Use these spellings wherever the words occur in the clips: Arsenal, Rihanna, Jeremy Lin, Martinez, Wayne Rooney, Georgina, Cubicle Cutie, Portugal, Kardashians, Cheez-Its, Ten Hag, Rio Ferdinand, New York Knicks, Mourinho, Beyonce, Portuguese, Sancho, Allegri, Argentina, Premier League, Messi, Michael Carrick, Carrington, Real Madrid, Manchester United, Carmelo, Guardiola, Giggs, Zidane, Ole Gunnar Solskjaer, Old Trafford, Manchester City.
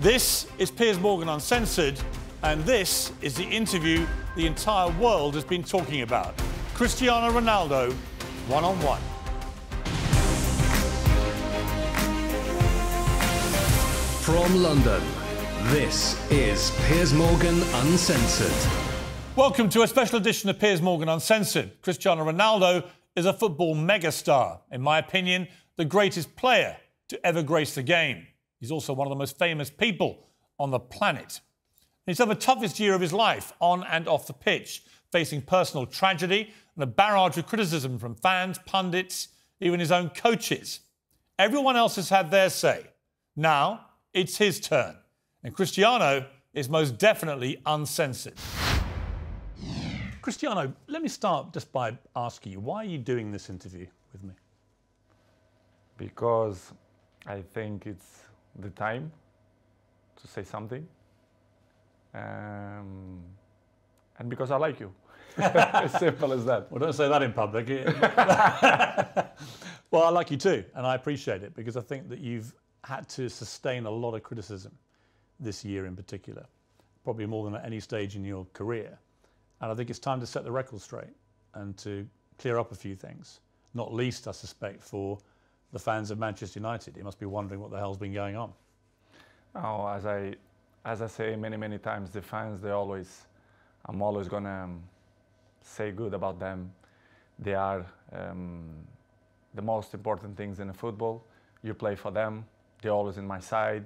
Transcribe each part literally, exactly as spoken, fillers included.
This is Piers Morgan Uncensored, and this is the interview the entire world has been talking about. Cristiano Ronaldo, one-on-one. From London, this is Piers Morgan Uncensored. Welcome to a special edition of Piers Morgan Uncensored. Cristiano Ronaldo is a football megastar, in my opinion, the greatest player to ever grace the game. He's also one of the most famous people on the planet. He's had the toughest year of his life, on and off the pitch, facing personal tragedy and a barrage of criticism from fans, pundits, even his own coaches. Everyone else has had their say. Now it's his turn, and Cristiano is most definitely uncensored. Cristiano, let me start just by asking you, why are you doing this interview with me? Because I think it's the time to say something. Um, and because I like you. As simple as that. Well, don't say that in public. Well, I like you too, and I appreciate it, because I think that you've had to sustain a lot of criticism this year in particular, probably more than at any stage in your career. And I think it's time to set the record straight and to clear up a few things, not least, I suspect, for the fans of Manchester United. They must be wondering what the hell's been going on. Oh, as I, as I say many, many times, the fans, they always, I'm always going to um, say good about them. They are um, the most important things in football. You play for them. They're always in my side.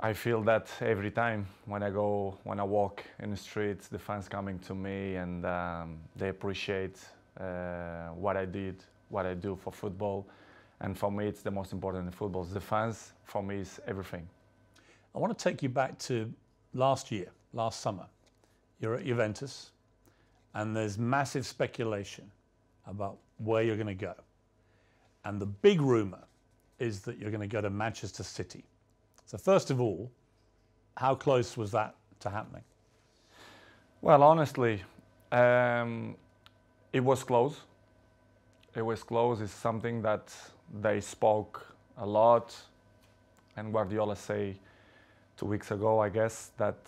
I feel that every time when I go, when I walk in the streets, the fans coming to me, and um, they appreciate uh, what I did, what I do for football. And for me, it's the most important in football. The fans, for me, is everything. I want to take you back to last year, last summer. You're at Juventus, and there's massive speculation about where you're going to go. And the big rumour is that you're going to go to Manchester City. So first of all, how close was that to happening? Well, honestly, um, it was close. It was close. It's something that they spoke a lot, and Guardiola say two weeks ago, I guess, that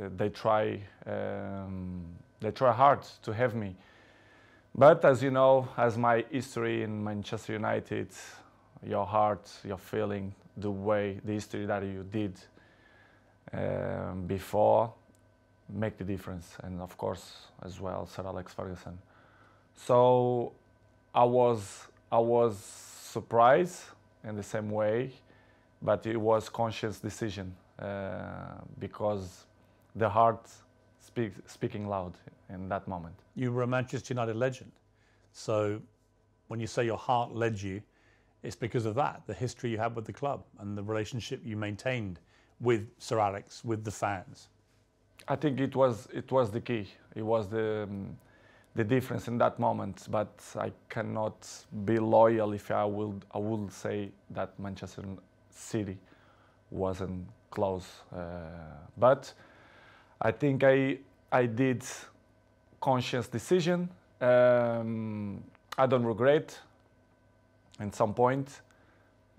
uh, they try um, they try hard to have me. But as you know, as my history in Manchester United, your heart, your feeling, the way, the history that you did um, before, make the difference. And of course, as well, Sir Alex Ferguson. So I was, I was surprised in the same way, but it was conscious decision uh, because the heart speak, speaking loud in that moment. You were a Manchester United legend. So when you say your heart led you, it's because of that, the history you had with the club and the relationship you maintained with Sir Alex, with the fans. I think it was, it was the key. It was the... Um, the difference in that moment, but I cannot be loyal if I will. I will say that Manchester City wasn't close, uh, but I think I I did conscious decision. Um, I don't regret in some point,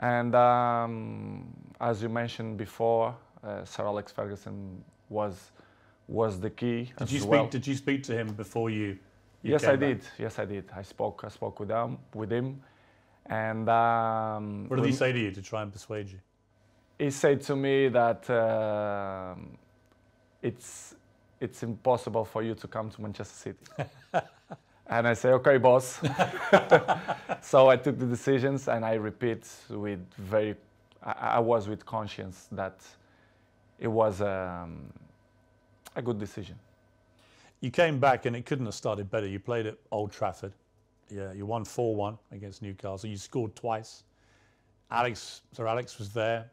and um, as you mentioned before, uh, Sir Alex Ferguson was was the key. Did you speak? Well. Did you speak to him before you? You yes, I back. did. Yes, I did. I spoke. I spoke with him. With him, and um, what did he say to you to try and persuade you? He said to me that uh, it's it's impossible for you to come to Manchester City. And I say, okay, boss. So I took the decisions, and I repeat with very. I, I was with conscience that it was um, a good decision. You came back and it couldn't have started better. You played at Old Trafford. Yeah, you won four one against Newcastle. You scored twice. Alex, Sir Alex was there,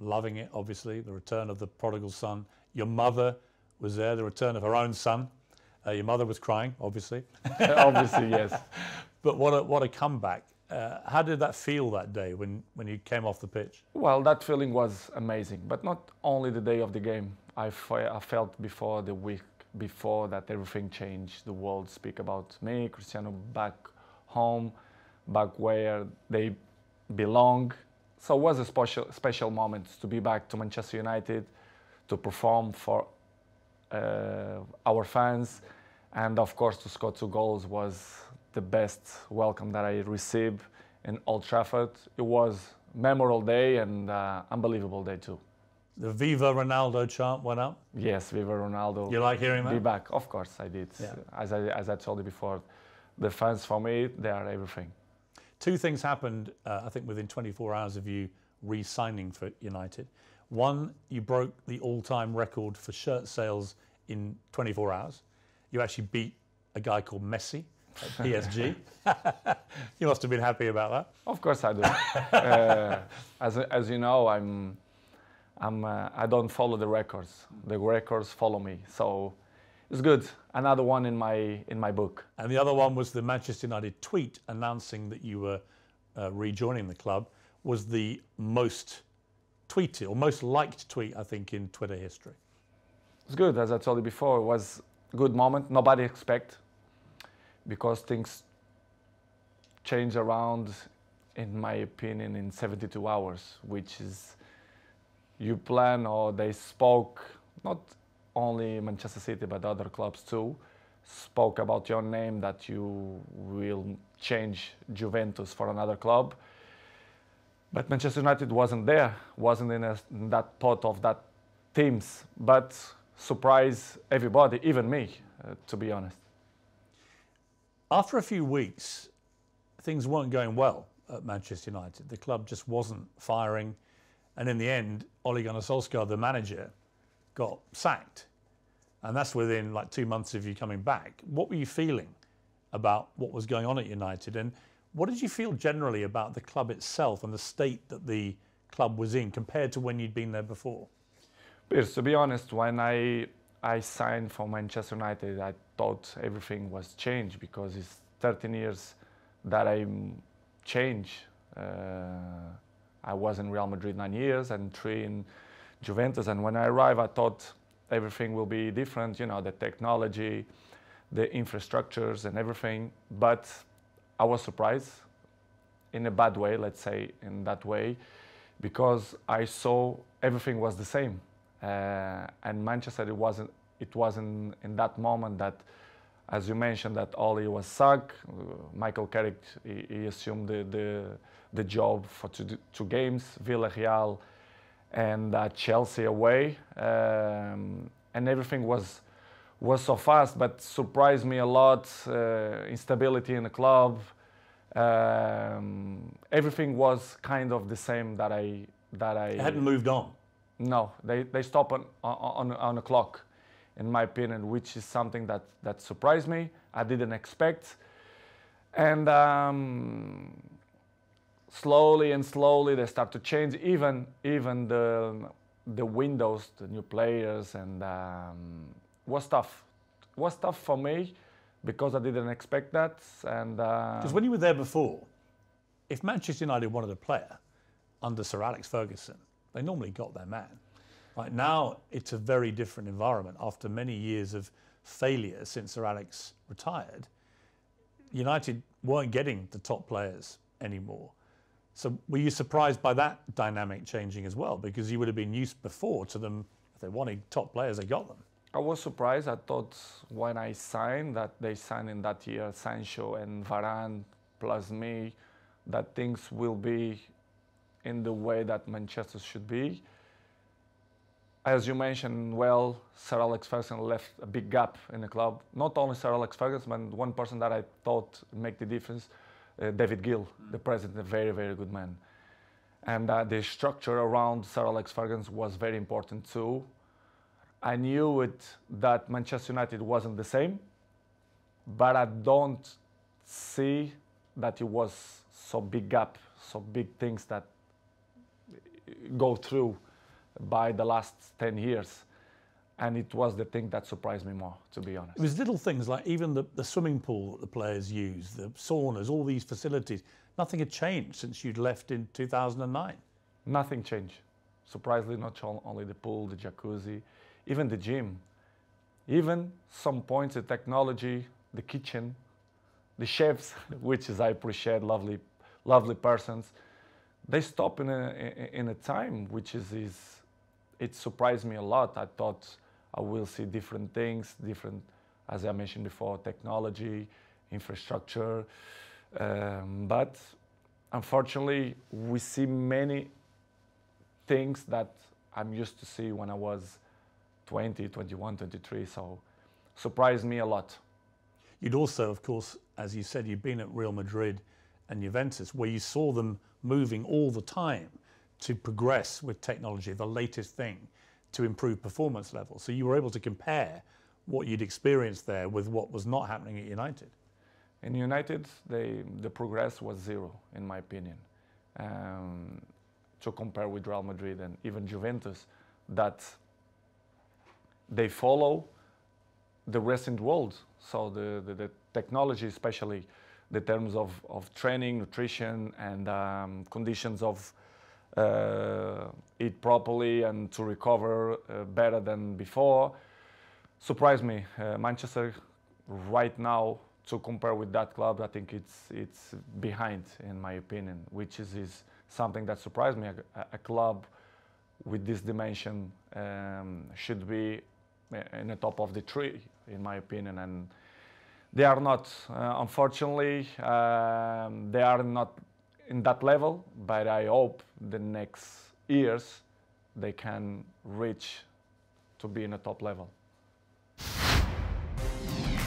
loving it, obviously, the return of the prodigal son. Your mother was there, the return of her own son. Uh, your mother was crying, obviously. Obviously, yes. But what a, what a comeback. Uh, how did that feel that day when, when you came off the pitch? Well, that feeling was amazing, but not only the day of the game. I, f I felt before the week. Before that, everything changed. The world speak about me, Cristiano, back home, back where they belong. So it was a special, special moment to be back to Manchester United, to perform for uh, our fans, and of course to score two goals was the best welcome that I received in Old Trafford. It was a memorable day and uh, unbelievable day too. The Viva Ronaldo chant went up? Yes, Viva Ronaldo. You like hearing that? Be back. Of course I did. Yeah. As, I, as I told you before, the fans for me, they are everything. Two things happened, uh, I think, within twenty-four hours of you re-signing for United. One, you broke the all-time record for shirt sales in twenty-four hours. You actually beat a guy called Messi at P S G. You must have been happy about that. Of course I do. uh, as, as you know, I'm... I'm, uh, I don't follow the records. The records follow me, so it's good. Another one in my in my book. And the other one was the Manchester United tweet announcing that you were uh, rejoining the club was the most tweeted or most liked tweet, I think, in Twitter history. It's good, as I told you before. It was a good moment. Nobody expect, because things change around, in my opinion, in seventy-two hours, which is. You plan, or they spoke, not only Manchester City, but other clubs too, spoke about your name, that you will change Juventus for another club. But Manchester United wasn't there, wasn't in, a, in that pot of that teams, but surprised everybody, even me, uh, to be honest. After a few weeks, things weren't going well at Manchester United. The club just wasn't firing. And in the end, Ole Gunnar Solskjaer, the manager, got sacked. And that's within like two months of you coming back. What were you feeling about what was going on at United? And what did you feel generally about the club itself and the state that the club was in compared to when you'd been there before? Piers, to be honest, when I, I signed for Manchester United, I thought everything was changed, because it's thirteen years that I'm changed. Uh, I was in Real Madrid nine years and three in Juventus. And when I arrived, I thought everything will be different, you know, the technology, the infrastructures and everything. But I was surprised in a bad way, let's say in that way, because I saw everything was the same. Uh, and Manchester, it wasn't, it wasn't in that moment that, as you mentioned, that Ole was sacked. Michael Carrick, he, he assumed the, the, the job for two, two games, Villarreal and uh, Chelsea away. Um, and everything was, was so fast, but surprised me a lot. Uh, instability in the club. Um, everything was kind of the same that I... that I it hadn't moved on. No, they, they stopped on, on, on the clock. In my opinion, which is something that, that surprised me. I didn't expect. And um, slowly and slowly they start to change, even, even the, the windows, the new players, and um, it was tough. It was tough for me, because I didn't expect that. And because uh, when you were there before, if Manchester United wanted a player under Sir Alex Ferguson, they normally got their man. Right now, it's a very different environment. After many years of failure since Sir Alex retired, United weren't getting the top players anymore. So were you surprised by that dynamic changing as well? Because you would have been used before to them. If they wanted top players, they got them. I was surprised. I thought when I signed that they signed in that year Sancho and Varane plus me, that things will be in the way that Manchester should be. As you mentioned, well, Sir Alex Ferguson left a big gap in the club. Not only Sir Alex Ferguson, but one person that I thought made the difference, uh, David Gill, the president, a very, very good man. And uh, the structure around Sir Alex Ferguson was very important too. I knew it, that Manchester United wasn't the same, but I don't see that it was so big gap, so big things that go through by the last ten years, and it was the thing that surprised me more, to be honest. It was little things like even the, the swimming pool that the players use, the saunas, all these facilities. Nothing had changed since you'd left in two thousand nine. Nothing changed. Surprisingly, not only the pool, the jacuzzi, even the gym. Even some points, the technology, the kitchen, the chefs, which is I appreciate, lovely, lovely persons. they stop in a in a time which is is it surprised me a lot. I thought I will see different things, different, as I mentioned before, technology, infrastructure, um, but unfortunately we see many things that I'm used to see when I was twenty, twenty-one, twenty-three, so surprised me a lot. You'd also, of course, as you said, you've been at Real Madrid and Juventus, where you saw them moving all the time to progress with technology, the latest thing, to improve performance levels. So you were able to compare what you'd experienced there with what was not happening at United. In United, they, the progress was zero, in my opinion. Um, to compare with Real Madrid and even Juventus, that they follow the recent world. So the, the, the technology, especially the terms of, of training, nutrition, and um, conditions of uh, eat properly and to recover uh, better than before, surprised me. Uh, Manchester right now, to compare with that club, I think it's, it's behind, in my opinion, which is, is something that surprised me. A, a club with this dimension um, should be in the top of the tree, in my opinion, and they are not. Uh, unfortunately, um, they are not in that level, but I hope the next years they can reach to be in the top level.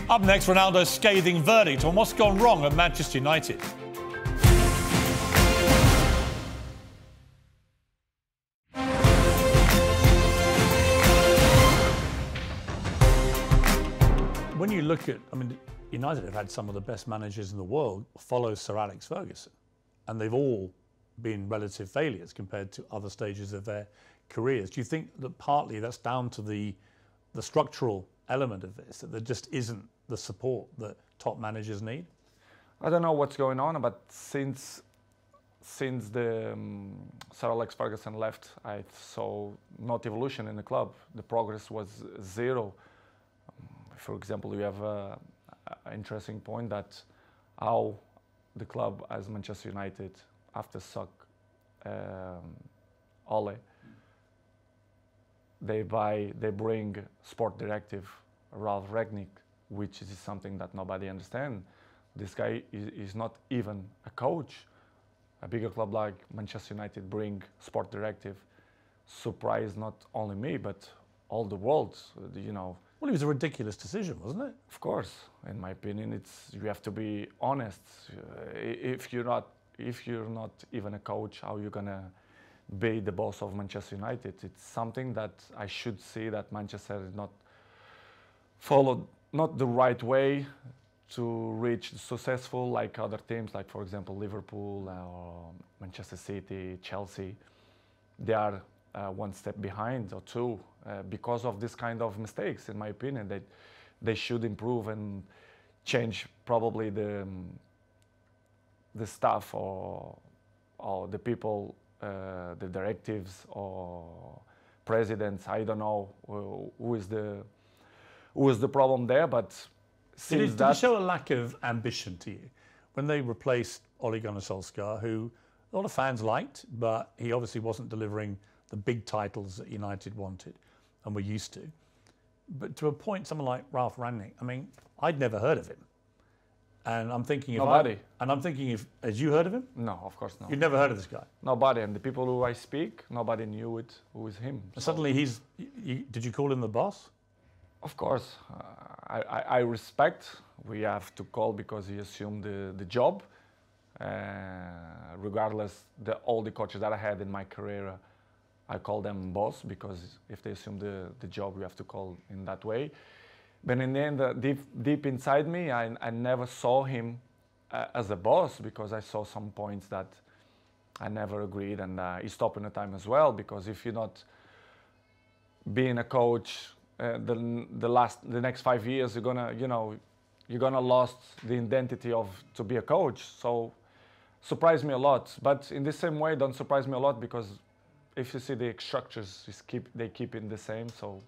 Up next, Ronaldo's scathing verdict on what's gone wrong at Manchester United. When you look at, I mean, United have had some of the best managers in the world follow Sir Alex Ferguson, and they've all been relative failures compared to other stages of their careers. Do you think that partly that's down to the, the structural element of this, that there just isn't the support that top managers need? I don't know what's going on, but since since the um, Sir Alex Ferguson left, I saw not evolution in the club. The progress was zero. For example, you have an interesting point that how the club as Manchester United, after Sock, um, Ole, They buy, they bring sport directive Ralf Rangnick, which is something that nobody understands. This guy is, is not even a coach. A bigger club like Manchester United bring sport directive. Surprised not only me, but all the world, you know. Well, it was a ridiculous decision, wasn't it? Of course, in my opinion, it's, you have to be honest. Uh, if you're not, if you're not even a coach, how are you gonna be the boss of Manchester United? It's something that I should see that Manchester is not followed, not the right way to reach successful like other teams, like for example Liverpool or Manchester City, Chelsea. They are uh, one step behind or two uh, because of this kind of mistakes. In my opinion, that they, they should improve and change probably the the staff or or the people. Uh, the directives or presidents, I don't know who, who is the who is the problem there, but since did it, that... Did it show a lack of ambition to you? When they replaced Ole Gunnar Solskjaer, who a lot of fans liked, but he obviously wasn't delivering the big titles that United wanted and were used to. But to appoint someone like Ralf Rangnick, I mean, I'd never heard of him. And I'm thinking, if nobody. I, and I'm thinking, if had you heard of him? No, of course not. You've never heard of this guy? Nobody. And the people who I speak, nobody knew it. Who is him? So. Suddenly, he's. You, did you call him the boss? Of course, uh, I, I, I respect. We have to call because he assumed the the job. Uh, regardless, the, all the coaches that I had in my career, I call them boss because if they assume the the job, we have to call in that way. But in the end, uh, deep, deep inside me, I, I never saw him uh, as a boss because I saw some points that I never agreed, and uh, he stopped in the time as well because if you're not being a coach, uh, the the last the next five years you're gonna you know you're gonna lost the identity of to be a coach. So surprised me a lot, but in the same way, don't surprise me a lot because if you see the structures, is keep they keep in the same so.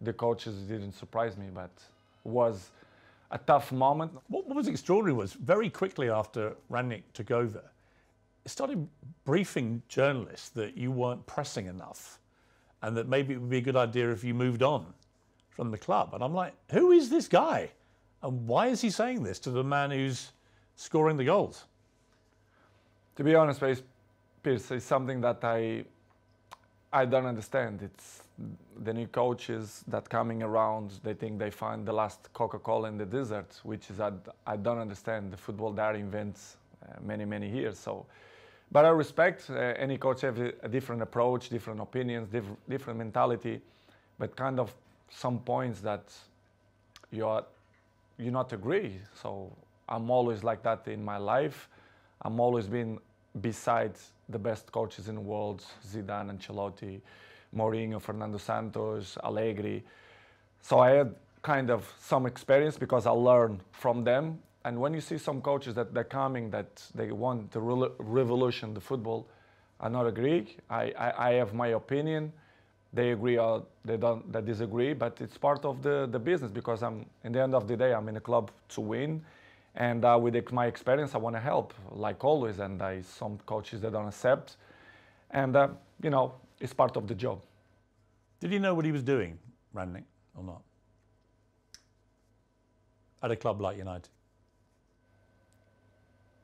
The coaches didn't surprise me, but was a tough moment. What was extraordinary was very quickly after Rangnick took over, started briefing journalists that you weren't pressing enough and that maybe it would be a good idea if you moved on from the club. And I'm like, who is this guy? And why is he saying this to the man who's scoring the goals? To be honest, Piers, it's something that I, I don't understand. It's the new coaches that coming around, they think they find the last Coca-Cola in the desert, which is, I, I don't understand the football that invents uh, many, many years. So, but I respect uh, any coach have a different approach, different opinions, diff different mentality, but kind of some points that you are, you not agree. So I'm always like that in my life. I'm always been beside the best coaches in the world, Zidane, Ancelotti, Mourinho, Fernando Santos, Allegri. So I had kind of some experience because I learned from them. And when you see some coaches that they're coming, that they want to re revolution the football, I not agree. I, I, I have my opinion. They agree or they don't. They disagree, but it's part of the, the business because I'm, in the end of the day, I'm in a club to win. And uh, with my experience, I want to help, like always. And I, some coaches they don't accept. And, uh, you know, it's part of the job. Did he know what he was doing, Rangnick, or not? At a club like United?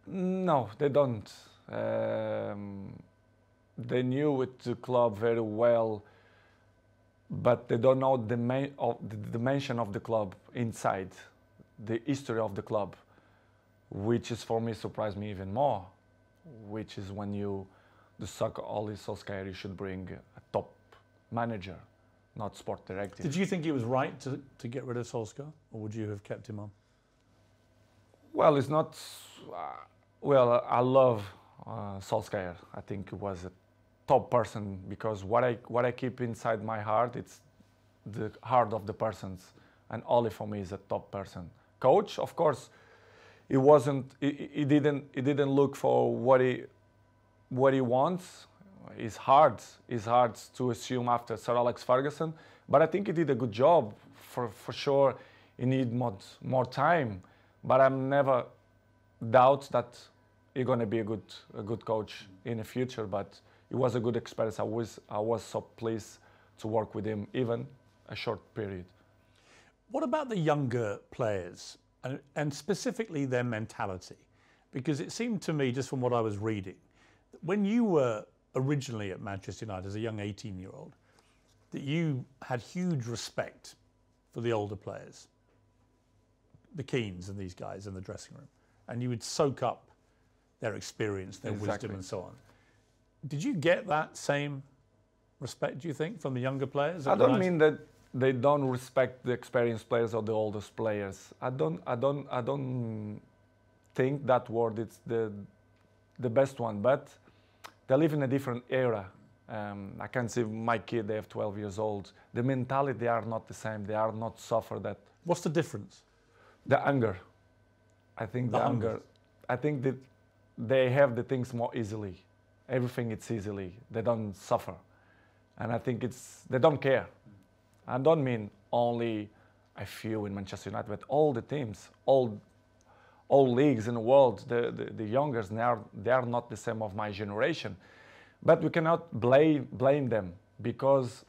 No, they don't. Um, they knew with the club very well, but they don't know the, of the dimension of the club inside, the history of the club, which is for me surprised me even more, which is when you the soccer Ole Solskjaer, you should bring a top manager, not sport director. Did you think it was right to, to get rid of Solskjaer, or would you have kept him on? Well, it's not... Uh, well, I love uh, Solskjaer. I think he was a top person because what I, what I keep inside my heart, it's the heart of the persons. And Ole, for me, is a top person. Coach, of course, he wasn't... He, he, didn't, he didn't look for what he... What he wants is hard, is hard to assume after Sir Alex Ferguson, but I think he did a good job. For, for sure, he needs more, more time, but I'm never doubt that he's going to be a good, a good coach in the future, but it was a good experience. I was, I was so pleased to work with him, even a short period. What about the younger players and, and specifically their mentality? Because it seemed to me, just from what I was reading, when you were originally at Manchester United as a young eighteen-year-old, that you had huge respect for the older players, the Keanes and these guys in the dressing room, and you would soak up their experience, their exactly. wisdom and so on. Did you get that same respect, do you think, from the younger players? I don't United? mean that they don't respect the experienced players or the oldest players. I don't, I don't, I don't think that word is the, the best one, but they live in a different era. Um, I can see my kid, they have twelve years old. The mentality, they are not the same. They are not suffer that. What's the difference? The anger. I think the, the anger. Hunger. I think that they have the things more easily. Everything it's easily. They don't suffer. And I think it's, they don't care. I don't mean only a few in Manchester United, but all the teams, all all leagues in the world, the, the, the youngers, they are, they are not the same of my generation. But we cannot blame, blame them because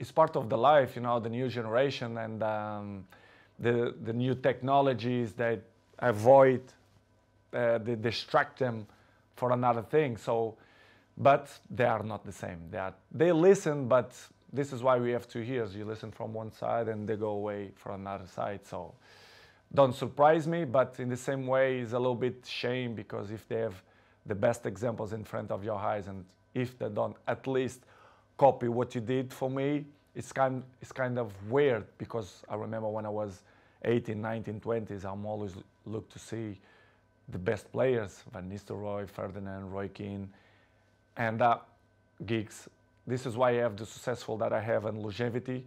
it's part of the life, you know, the new generation and um, the, the new technologies that avoid, uh, they distract them for another thing. So, but they are not the same. They, are, they listen, but this is why we have two ears. You listen from one side and they go away for another side. So. Don't surprise me, but in the same way, it's a little bit shame because if they have the best examples in front of your eyes and if they don't at least copy what you did for me, it's kind, it's kind of weird because I remember when I was eighteen, nineteen, twenties, I'm always look to see the best players, Van Nistelrooy, Ferdinand, Roy Keane, and uh, Giggs. This is why I have the successful that I have and longevity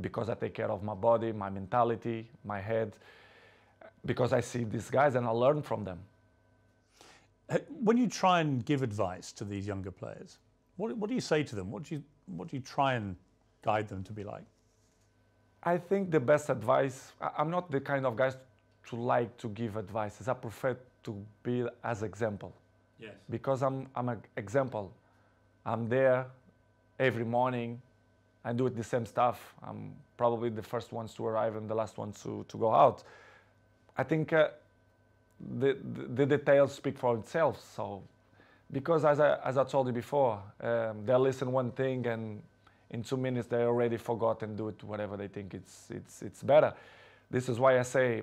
because I take care of my body, my mentality, my head. Because I see these guys and I learn from them. When you try and give advice to these younger players, what, what do you say to them? What do you, what do you try and guide them to be like? I think the best advice, I'm not the kind of guys to like to give advices. I prefer to be as example. Yes. Because I'm, I'm an example. I'm there every morning. I do it the same stuff. I'm probably the first ones to arrive and the last ones to, to go out. I think uh, the, the, the details speak for themselves. So, because as I, as I told you before, um, they listen one thing and in two minutes they already forgot and do it whatever they think it's, it's, it's better. This is why I say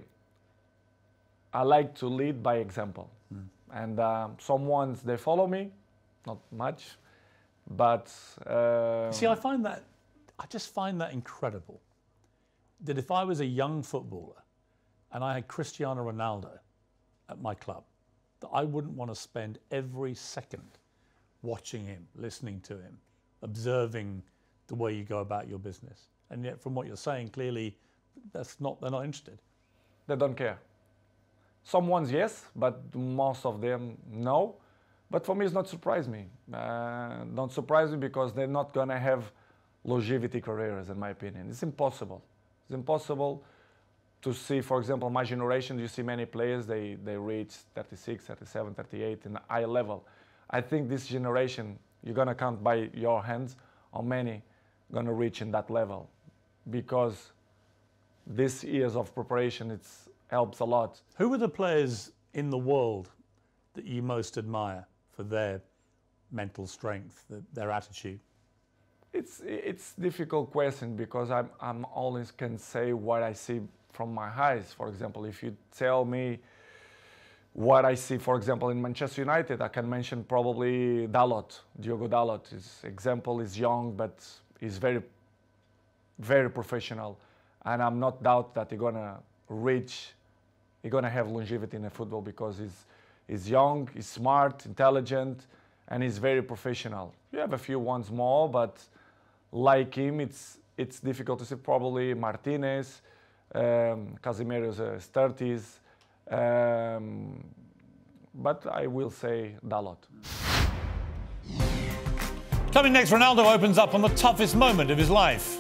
I like to lead by example. Mm. And um, some ones, they follow me, not much, but... Um, See, I find that, I just find that incredible, that if I was a young footballer and I had Cristiano Ronaldo at my club, that I wouldn't want to spend every second watching him, listening to him, observing the way you go about your business. And yet, from what you're saying, clearly, that's not, they're not interested. They don't care. Some ones, yes, but most of them, no. But for me, it's not surprise me. Uh, don't surprise me because they're not going to have longevity careers, in my opinion. It's impossible. It's impossible to see, for example, my generation, you see many players, they, they reach thirty-six, thirty-seven, thirty-eight in high level. I think this generation, you're going to count by your hands how many going to reach in that level. Because these years of preparation, it's... helps a lot. Who are the players in the world that you most admire for their mental strength, the, their attitude? It's it's difficult question because I'm I'm always can say what I see from my eyes. For example, if you tell me what I see, for example, in Manchester United, I can mention probably Dalot, Diogo Dalot. His example is young, but he's very, very professional, and I'm not doubt that he's gonna reach. You're going to have longevity in the football because he's, he's young, he's smart, intelligent, and he's very professional. You have a few ones more, but like him, it's, it's difficult to see. Probably Martinez, um, Casemiro's uh, thirties, um, but I will say Dalot. Coming next, Ronaldo opens up on the toughest moment of his life.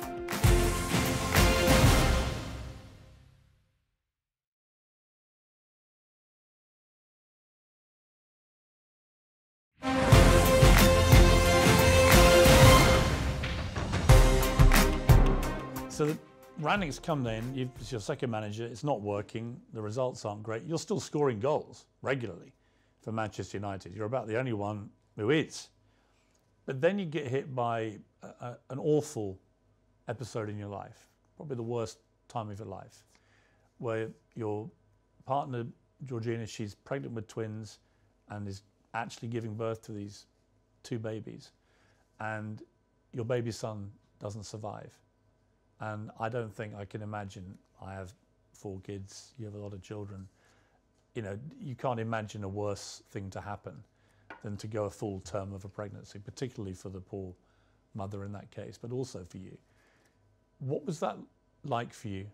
So Rangnick's come in, you've, it's your second manager, it's not working, the results aren't great. You're still scoring goals regularly for Manchester United. You're about the only one who is. But then you get hit by a, a, an awful episode in your life, probably the worst time of your life, where your partner, Georgina, she's pregnant with twins and is actually giving birth to these two babies. And your baby son doesn't survive. And I don't think I can imagine, I have four kids, you have a lot of children, you know, you can't imagine a worse thing to happen than to go a full term of a pregnancy, particularly for the poor mother in that case, but also for you. What was that like for you,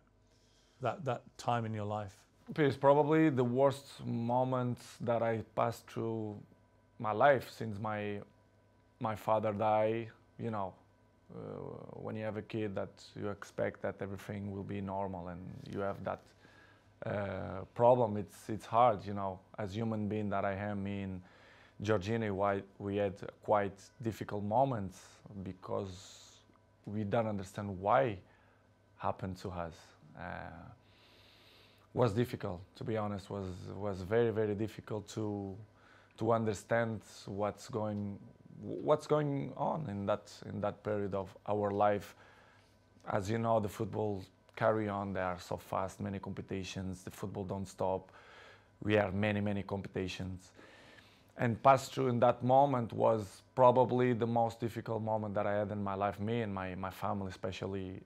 that, that time in your life? It's probably the worst moment that I passed through my life since my, my father died, you know. Uh, when you have a kid that you expect that everything will be normal and you have that uh, problem, it's it's hard, you know. As human being that I am, me and Georgina, why we had quite difficult moments because we don't understand why happened to us. Uh, was difficult, to be honest. Was was very very difficult to to understand what's going. What's going on in that in that period of our life? As you know, the football carry on. They are so fast, many competitions. The football don't stop. We have many many competitions, and pass through in that moment was probably the most difficult moment that I had in my life. Me and my my family, especially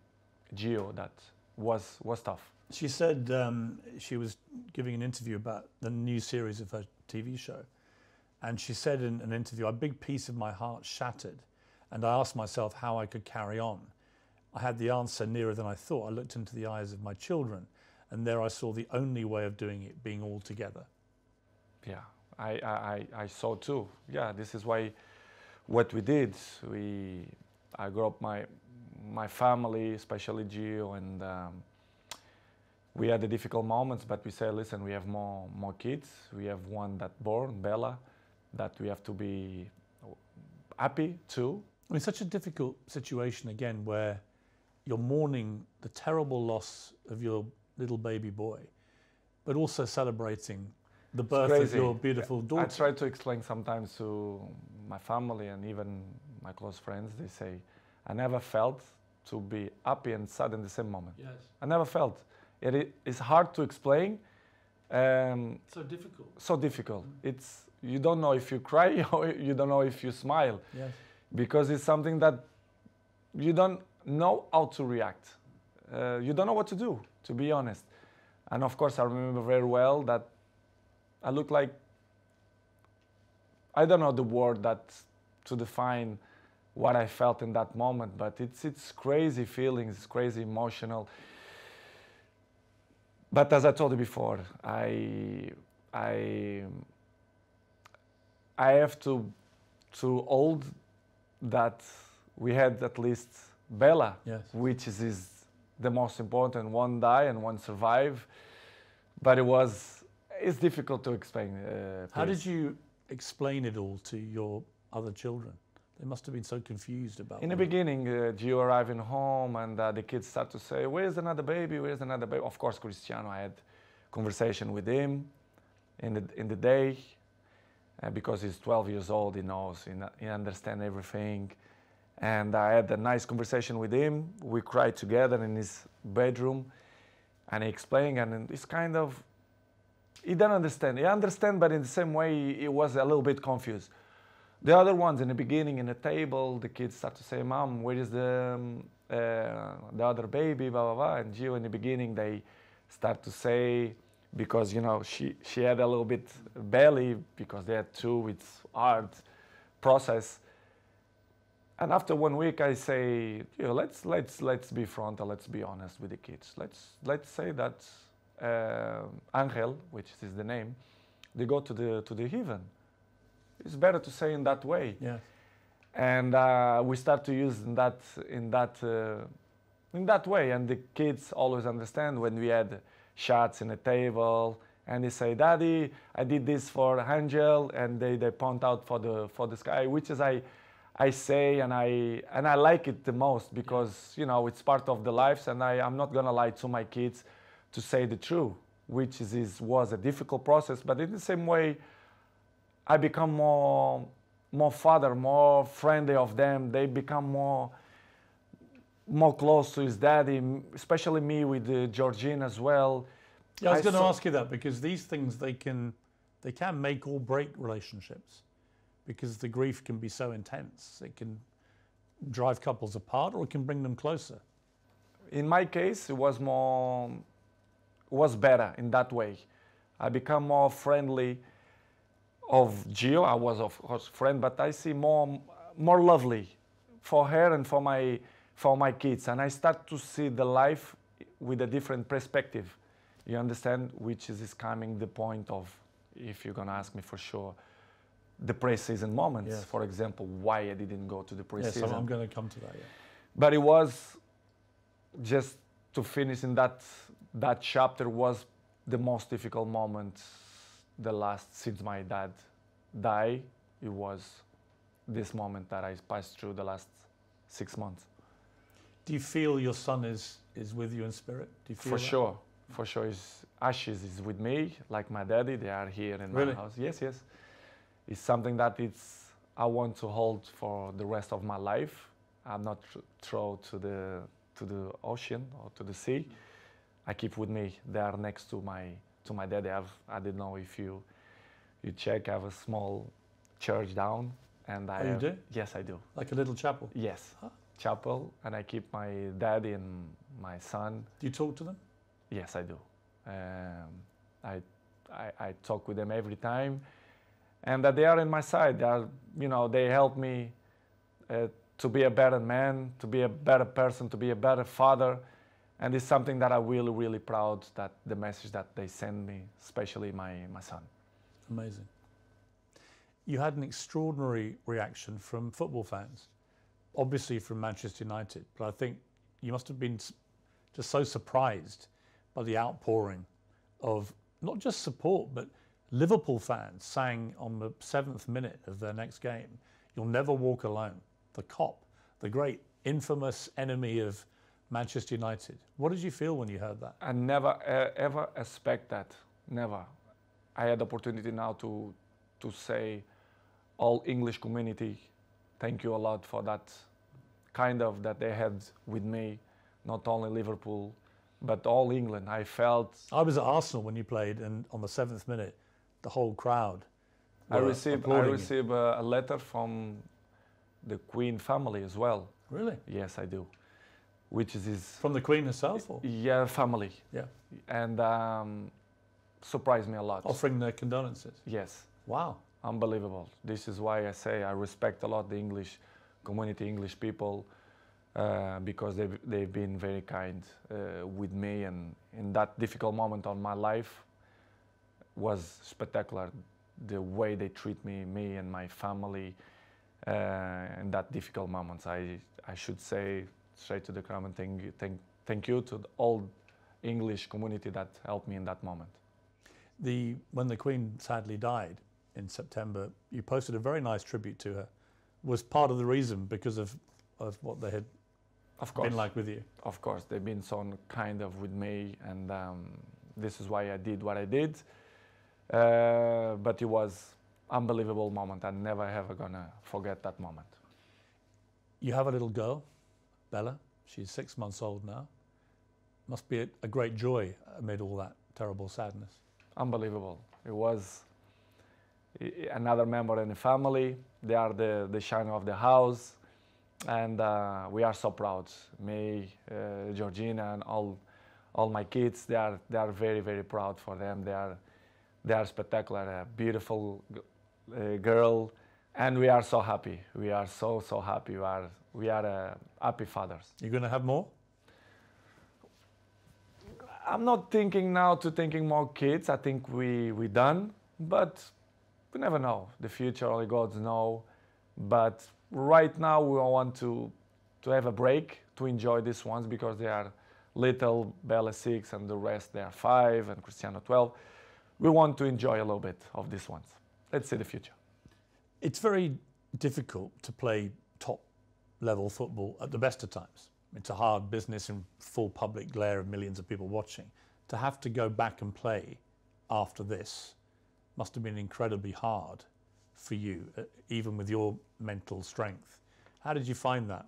Gio, that was was tough. She said um, she was giving an interview about the new series of her T V show. And she said in an interview, a big piece of my heart shattered, and I asked myself how I could carry on. I had the answer nearer than I thought. I looked into the eyes of my children, and there I saw the only way of doing it being all together. Yeah, I, I, I saw too. Yeah, this is why what we did. We, I grew up my, my family, especially Gio, and um, we had the difficult moments, but we say, listen, we have more, more kids. We have one that born, Bella. that we have to be happy too. I mean, it's such a difficult situation again, where you're mourning the terrible loss of your little baby boy, but also celebrating the birth of your beautiful daughter. I try to explain sometimes to my family and even my close friends. They say, I never felt to be happy and sad in the same moment. Yes. I never felt. It is hard to explain. Um, so difficult. So difficult. Mm-hmm. It's, you don't know if you cry or you don't know if you smile. Yes. Because it's something that you don't know how to react. Uh, you don't know what to do, to be honest. And of course, I remember very well that I look like, I don't know the word that to define what I felt in that moment, but it's, it's crazy feelings, it's crazy emotional. But as I told you before, I, I, I have to, to hold that we had at least Bella, yes, which is, is the most important. One die and one survive, but it was, it's difficult to explain. Uh, How did you explain it all to your other children? They must have been so confused about it. In the beginning, uh, Gio arriving home and uh, the kids start to say, where's another baby, where's another baby? Of course, Cristiano, I had conversation with him in the, in the day uh, because he's twelve years old, he knows, he, he understands everything. And I had a nice conversation with him. We cried together in his bedroom and he explained, and it's kind of, he didn't understand. He understand, but in the same way, he, he was a little bit confused. The other ones in the beginning, in the table, the kids start to say, Mom, where is the, um, uh, the other baby, blah, blah, blah. And Gio, in the beginning, they start to say, because, you know, she, she had a little bit belly, because they had two, it's hard process. And after one week, I say, you know, let's, let's, let's be frontal, let's be honest with the kids. Let's, let's say that uh, Angel, which is the name, they go to the, to the heaven. It's better to say in that way, yes. And uh, we start to use in that in that uh, in that way, and the kids always understand when we had shots in the table, and they say, "Daddy, I did this for Angel," and they they point out for the for the sky, which is I I say and I and I like it the most because you know it's part of the lives, and I I'm not gonna lie to my kids to say the truth, which is, is was a difficult process, but in the same way. I become more, more father, more friendly of them. They become more, more close to his daddy, especially me with uh, Georgina as well. Yeah, I was I going to ask you that because these things they can, they can make or break relationships, because the grief can be so intense. It can drive couples apart, or it can bring them closer. In my case, it was more, it was better in that way. I become more friendly. Of Gio, I was of course friend, but I see more, more lovely for her and for my, for my kids, and I start to see the life with a different perspective. You understand, which is, is coming the point of, if you're gonna ask me for sure, the pre-season moments. Yes. For example, why I didn't go to the pre-season. Yes, so I'm gonna come to that. Yeah. But it was just to finish in that that chapter was the most difficult moment. The last, since my dad died, it was this moment that I passed through the last six months. Do you feel your son is, is with you in spirit? Do you feel for that? Sure, for sure. His ashes is with me, like my daddy. They are here in really? My house. Yes, yes. It's something that it's, I want to hold for the rest of my life. I'm not thrown to the, to the ocean or to the sea. I keep with me. They are next to my... To my daddy, I've, I don't know if you you check. I have a small church down, and I. Oh, have, you do? Yes, I do. Like a little chapel. Yes, huh? Chapel, and I keep my daddy and my son. Do you talk to them? Yes, I do. Um, I, I I talk with them every time, and that they are in my side. They are, you know, they help me uh, to be a better man, to be a better person, to be a better father. And it's something that I'm really, really proud that the message that they send me, especially my, my son. Amazing. You had an extraordinary reaction from football fans, obviously from Manchester United, but I think you must have been just so surprised by the outpouring of not just support, but Liverpool fans sang on the seventh minute of their next game, "You'll never walk alone." The cop, the great infamous enemy of Manchester United. What did you feel when you heard that? I never uh, ever expect that, never. I had the opportunity now to, to say all English community, thank you a lot for that kind of that they had with me, not only Liverpool, but all England. I felt... I was at Arsenal when you played, and on the seventh minute, the whole crowd I received I received a, a letter from the Queen family as well. Really? Yes, I do. Which is his... From the Queen herself? Or? Yeah, family. Yeah. And um, surprised me a lot. Offering their condolences? Yes. Wow. Unbelievable. This is why I say I respect a lot the English community, English people, uh, because they've, they've been very kind uh, with me, and in that difficult moment of my life was spectacular. The way they treat me, me and my family uh, in that difficult moments. I, I should say straight to the camera and thank, thank, thank you to the old English community that helped me in that moment. The, when the Queen sadly died in September, you posted a very nice tribute to her. Was part of the reason because of, of what they had of course. been like with you? Of course, they've been so kind of with me, and um, this is why I did what I did. Uh, but it was unbelievable moment. I'm never ever gonna forget that moment. You have a little girl, Bella. She's six months old now. Must be a, a great joy amid all that terrible sadness. Unbelievable. It was another member in the family. They are the, the shine of the house, and uh, we are so proud. Me, uh, Georgina, and all all my kids. They are they are very very proud for them. They are they are spectacular. A beautiful uh, girl, and we are so happy. We are so so happy. We are we are uh, happy fathers. You're gonna have more? I'm not thinking now to thinking more kids. I think we we done, but. We never know. The future, only God knows. But right now, we want to to have a break to enjoy these ones because they are little, Bella six, and the rest they are five, and Cristiano twelve. We want to enjoy a little bit of these ones. Let's see the future. It's very difficult to play top-level football at the best of times. It's a hard business in full public glare of millions of people watching. To have to go back and play after this must have been incredibly hard for you, even with your mental strength. How did you find that?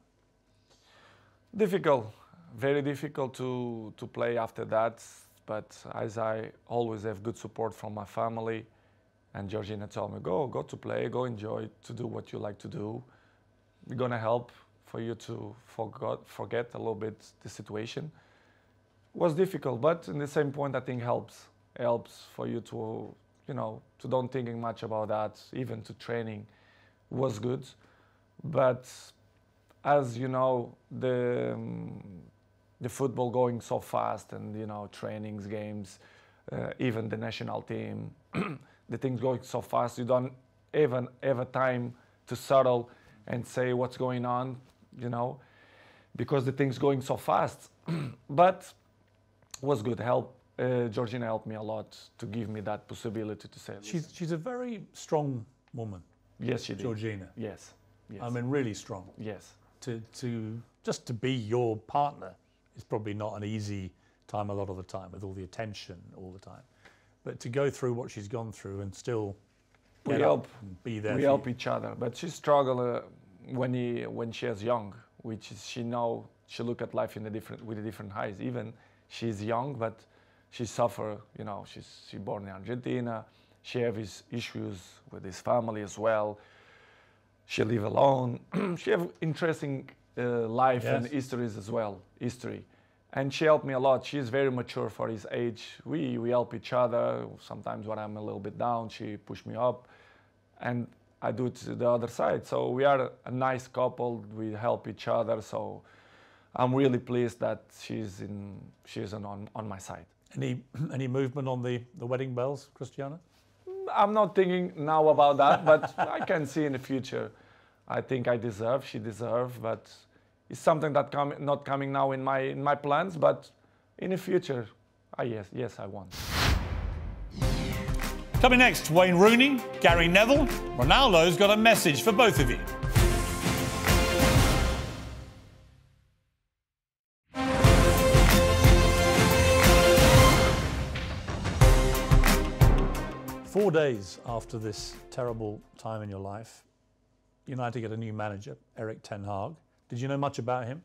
Difficult, very difficult to, to play after that. But as I always have good support from my family, and Georgina told me, go, go to play, go enjoy, to do what you like to do. We're gonna help for you to forget, forget a little bit the situation. It was difficult, but in the same point, I think helps. Helps for you to You know, to don't thinking much about that, even to training, was good. But as you know, the um, the football going so fast, and you know, trainings, games, uh, even the national team, the things going so fast. You don't even have time to settle and say what's going on, you know, because the things going so fast. But was good help. Uh, Georgina helped me a lot to give me that possibility to say. She's listen. she's a very strong woman. Yes, she did. Georgina. Yes, yes. I mean, really strong. Yes. To to just to be your partner is probably not an easy time a lot of the time with all the attention all the time, but to go through what she's gone through and still we help and be there. We help you. each other, but she struggled uh, when he when she was young, which is she now she look at life in a different with a different eyes. Even she's young, but. She suffered, you know, she's she born in Argentina. She have his issues with his family as well. She live alone. She have interesting uh, life yes. and histories as well, history. And she helped me a lot. She's very mature for his age. We, we help each other. Sometimes when I'm a little bit down, she push me up. And I do it to the other side. So we are a nice couple. We help each other. So I'm really pleased that she's, in, she's on, on my side. Any, any movement on the, the wedding bells, Cristiano? I'm not thinking now about that, but I can see in the future. I think I deserve, she deserves, but it's something that com not coming now in my, in my plans, but in the future, ah, yes, yes, I want. Coming next, Wayne Rooney, Gary Neville. Ronaldo's got a message for both of you. Four days after this terrible time in your life, United get a new manager, Eric Ten Hag. Did you know much about him?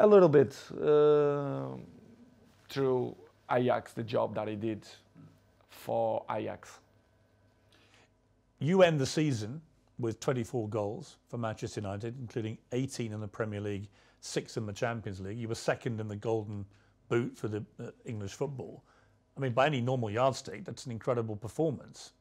A little bit. Uh, through Ajax, the job that he did for Ajax. You end the season with twenty-four goals for Manchester United, including eighteen in the Premier League, six in the Champions League. You were second in the Golden Boot for the uh, English football. I mean, by any normal yardstick, that's an incredible performance.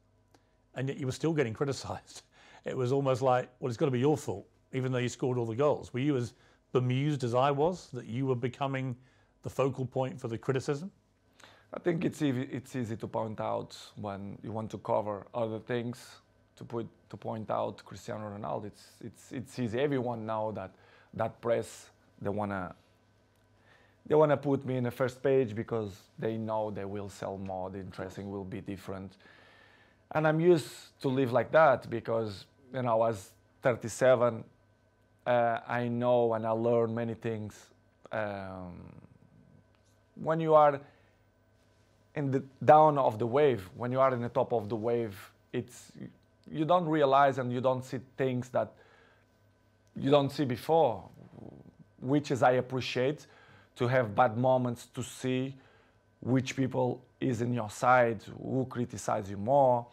And yet you were still getting criticised. It was almost like, well, it's got to be your fault, even though you scored all the goals. Were you as bemused as I was that you were becoming the focal point for the criticism? I think it's easy, it's easy to point out when you want to cover other things, to, put, to point out Cristiano Ronaldo. It's, it's, it's easy. Everyone now that, that press, they want to... They want to put me in the first page because they know they will sell more, the interesting will be different. And I'm used to live like that because, you know, I was thirty-seven. Uh, I know and I learn many things. Um, when you are in the down of the wave, when you are in the top of the wave, it's you don't realize and you don't see things that you don't see before, which is I appreciate. To have bad moments, to see which people is in your side, who criticize you more,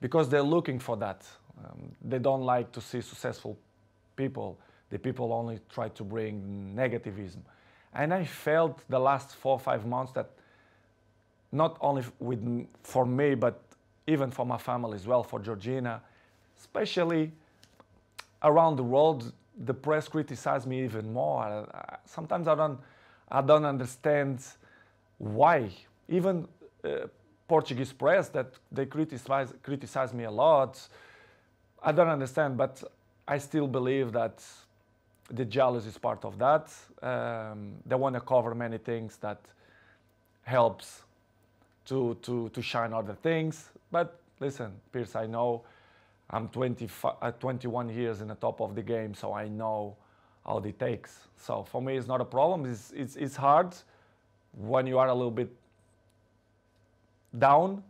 because they're looking for that. Um, they don't like to see successful people. The people only try to bring negativism. And I felt the last four or five months that not only with, for me, but even for my family as well, for Georgina, especially around the world, the press criticized me even more. I, I, sometimes I don't, I don't understand why. Even uh, Portuguese press that they criticize, criticize me a lot. I don't understand, but I still believe that the jealousy is part of that. Um, they want to cover many things that helps to, to, to shine other things. But listen, Piers, I know I'm twenty-one years in the top of the game, so I know how it takes. So for me, it's not a problem. It's, it's, it's hard when you are a little bit down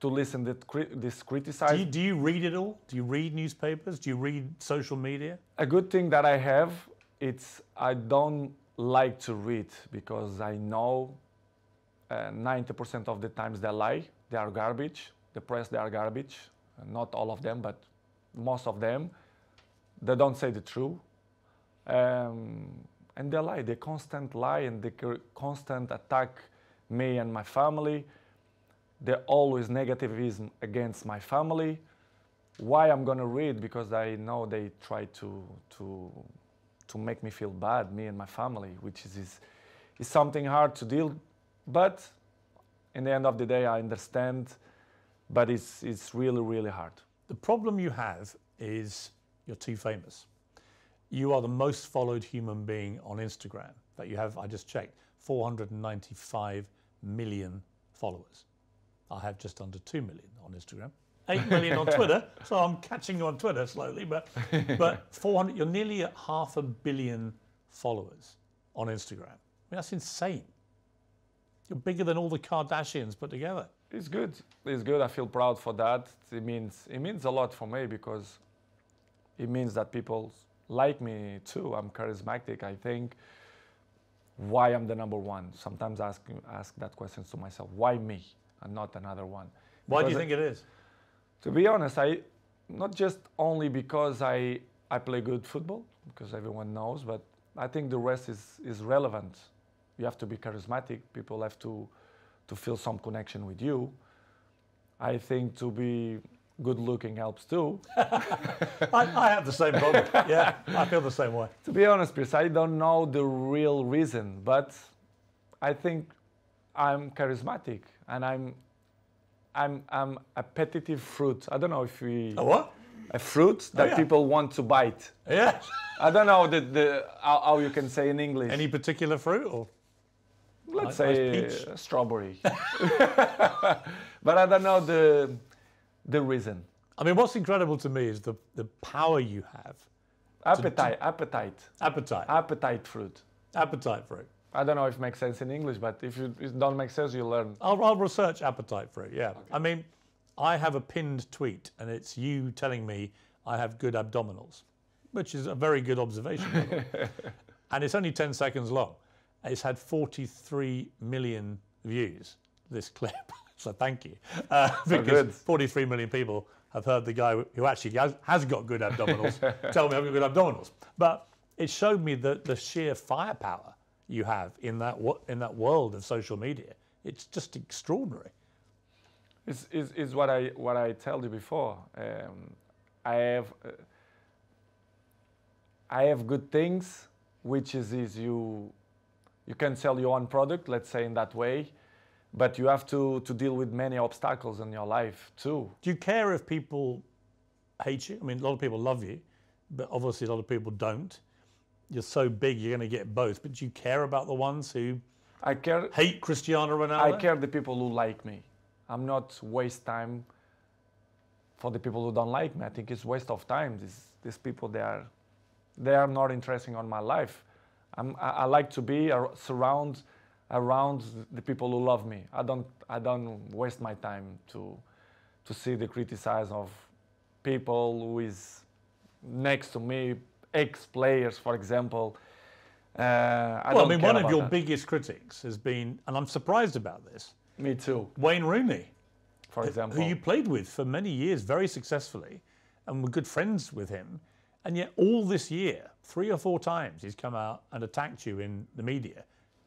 to listen to this criticism. Do, do you read it all? Do you read newspapers? Do you read social media? A good thing that I have, it's I don't like to read because I know ninety percent uh, of the times they lie. They are garbage. The press, they are garbage. Not all of them, but most of them. They don't say the truth. Um, and they lie, they constant lie and they constant attack me and my family. They're always negativism against my family. Why I'm gonna read? Because I know they try to, to, to make me feel bad, me and my family, which is, is, is something hard to deal. But in the end of the day, I understand, but it's, it's really, really hard. The problem you have is you're too famous. You are the most followed human being on Instagram. That you have, I just checked, four hundred ninety-five million followers. I have just under two million on Instagram, eight million on Twitter. So I'm catching you on Twitter slowly, but, but four hundred, you're nearly at half a billion followers on Instagram. I mean, that's insane. You're bigger than all the Kardashians put together. It's good. It's good. I feel proud for that. It means, it means a lot for me because it means that people like me too. I'm charismatic. I think why I'm the number one. Sometimes I ask, ask that question to myself. Why me and not another one? Why do you think it is? To be honest, I not just only because I, I play good football, because everyone knows, but I think the rest is, is relevant. You have to be charismatic. People have to, to feel some connection with you. I think to be good looking helps too. I, I have the same problem. Yeah, I feel the same way. To be honest, Piers, I don't know the real reason, but I think I'm charismatic and I'm I'm I'm a appetitive fruit. I don't know if we a what? A fruit that oh, yeah. people want to bite. Yeah. I don't know the, the how, how you can say in English. Any particular fruit or? let's nice say peach. Uh, strawberry. But I don't know the, the reason. I mean, what's incredible to me is the, the power you have. Appetite, to, to appetite. Appetite. Appetite fruit. Appetite fruit. I don't know if it makes sense in English, but if it, it don't make sense, you learn. I'll, I'll research appetite fruit, yeah. Okay. I mean, I have a pinned tweet, and it's you telling me I have good abdominals, which is a very good observation. And it's only ten seconds long. It's had forty-three million views, this clip. So thank you. Uh, because forty-three million people have heard the guy who actually has, has got good abdominals tell me I've got good abdominals. But it showed me the, the sheer firepower you have in that, in that world of social media. It's just extraordinary. It's, it's, it's what I, what I told you before. Um, I have... Uh, I have good things, which is, is you, you can sell your own product, let's say in that way, but you have to, to deal with many obstacles in your life too. Do you care if people hate you? I mean, a lot of people love you, but obviously a lot of people don't. You're so big, you're going to get both, but do you care about the ones who I care, hate Cristiano Ronaldo? I care the people who like me. I'm not waste time for the people who don't like me. I think it's waste of time. These, these people, they are... They are not interesting on my life. I'm, I, I like to be ar surround around the people who love me. I don't, I don't waste my time to, to see the criticism of people who is next to me, ex-players, for example. Uh, I well, I mean, one of your that. biggest critics has been, and I'm surprised about this. Me too. Wayne Rooney, for example. Who you played with for many years very successfully and were good friends with him. And yet all this year, three or four times, he's come out and attacked you in the media.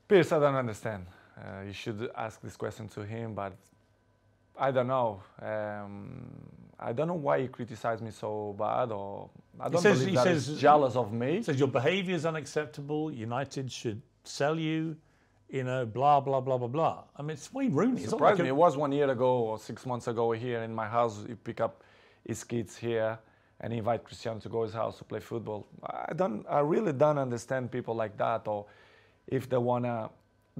Piers, I don't understand. Uh, you should ask this question to him, but I don't know. Um, I don't know why he criticized me so bad, or I don't says, believe that says, he's jealous of me. He says, your behaviour is unacceptable, United should sell you, you know, blah, blah, blah, blah, blah. I mean, it's Wayne Rooney. It surprised me. It was one year ago or six months ago here in my house. He picked up his kids here and invite Cristiano to go to his house to play football. I don't, I really don't understand people like that, or if they wanna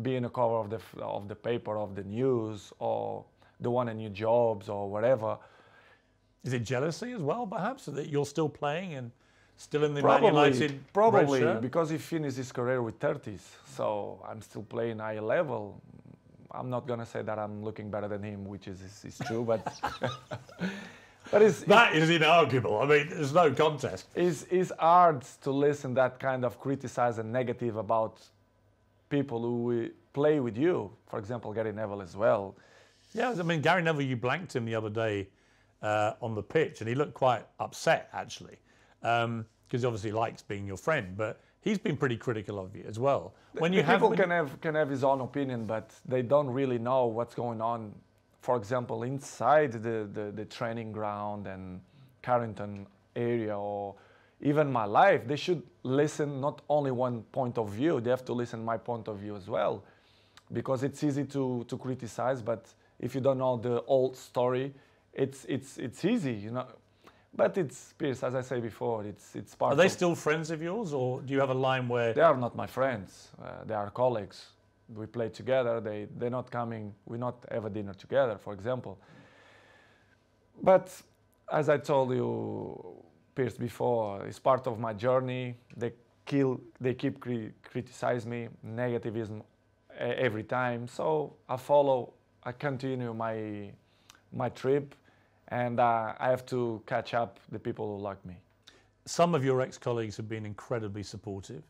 be in the cover of the of the paper, of the news, or they want a new jobs or whatever. Is it jealousy as well, perhaps, that you're still playing and still in the probably, United? Probably, probably because he finished his career with thirties, so I'm still playing high level. I'm not gonna say that I'm looking better than him, which is is, is true, but. But it's, that it's, is inarguable. I mean, there's no contest. It's, it's hard to listen that kind of criticize and negative about people who play with you. For example, Gary Neville as well. Yeah, I mean, Gary Neville, you blanked him the other day uh, on the pitch, and he looked quite upset, actually, because um, he obviously likes being your friend, but he's been pretty critical of you as well. When you have, people can have, can have his own opinion, but they don't really know what's going on. For example, inside the, the, the training ground and Carrington area, or even my life, they should listen not only one point of view, they have to listen my point of view as well. Because it's easy to, to criticize, but if you don't know the old story, it's, it's, it's easy, you know. But it's, Piers, as I say before, it's, it's part of... Are they still friends of yours, or do you have a line where... They are not my friends, uh, they are colleagues. We play together, they, they're not coming, we not have a dinner together, for example. But as I told you, Piers, before, it's part of my journey. They, kill, they keep cri criticizing me, negativism every time. So I follow, I continue my, my trip, and uh, I have to catch up the people who like me. Some of your ex-colleagues have been incredibly supportive.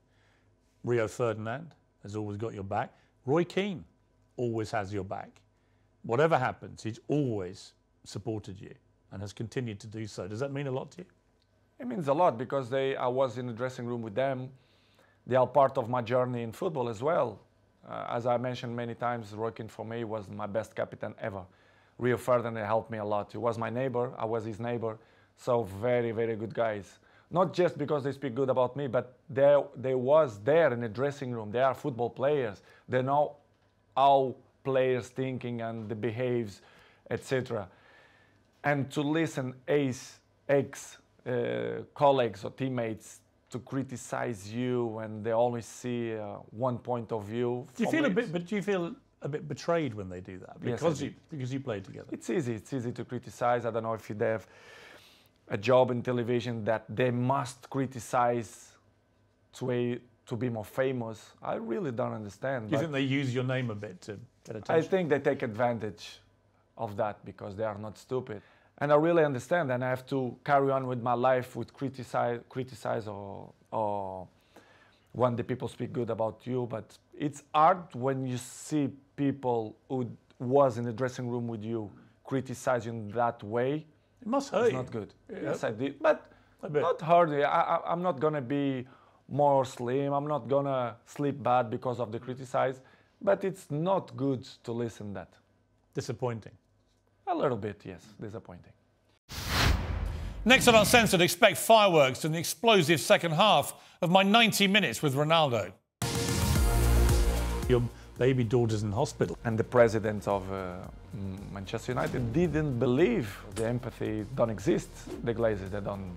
Rio Ferdinand has always got your back. Roy Keane always has your back. Whatever happens, he's always supported you and has continued to do so. Does that mean a lot to you? It means a lot because they, I was in the dressing room with them. They are part of my journey in football as well. Uh, as I mentioned many times, Roy Keane for me was my best captain ever. Rio Ferdinand helped me a lot. He was my neighbor, I was his neighbor. So very, very good guys. Not just because they speak good about me, but they, they was there in the dressing room. They are football players. They know how players thinking and the behaves, et cetera. And to listen ex-colleagues uh, or teammates to criticize you, and they always see uh, one point of view. Do you feel it. a bit? But do you feel a bit betrayed when they do that because yes, you because you played together? It's easy. It's easy to criticize. I don't know if you have a job in television that they must criticize to a, to be more famous. I really don't understand. Do you think they use your name a bit to get attention? I think they take advantage of that because they are not stupid. And I really understand, and I have to carry on with my life with criticize, criticize or, or when the people speak good about you. But it's hard when you see people who was in the dressing room with you criticizing that way. It must hurt. It's not good. Yeah. Yes, I did. But not hard. I, I, I'm not going to be more slim. I'm not going to sleep bad because of the criticize. But it's not good to listen to that. Disappointing. A little bit, yes. Disappointing. Next on Uncensored, expect fireworks in the explosive second half of my ninety minutes with Ronaldo. Your baby daughter's in hospital. And the president of uh, Manchester United didn't believe the empathy don't exist. The Glazers, they don't,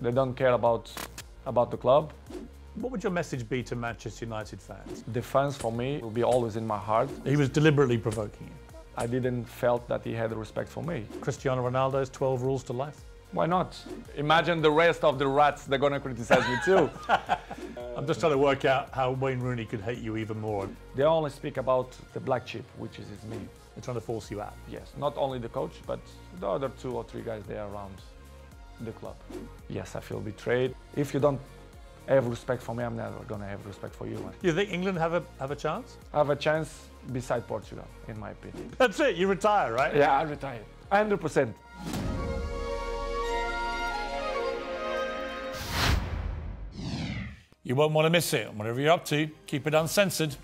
they don't care about, about the club. What would your message be to Manchester United fans? The fans, for me, will be always in my heart. He was deliberately provoking you. I didn't felt that he had respect for me. Cristiano Ronaldo's twelve rules to life. Why not? Imagine the rest of the rats, they're going to criticize me too. I'm just trying to work out how Wayne Rooney could hate you even more. They only speak about the black sheep, which is me. They're trying to force you out. Yes, not only the coach, but the other two or three guys there around the club. Yes, I feel betrayed. If you don't have respect for me, I'm never going to have respect for you. You think England have a, have a chance? I have a chance. Beside Portugal, in my opinion. That's it, you retire, right? Yeah, I retired. one hundred percent. You won't want to miss it. Whatever you're up to, keep it uncensored.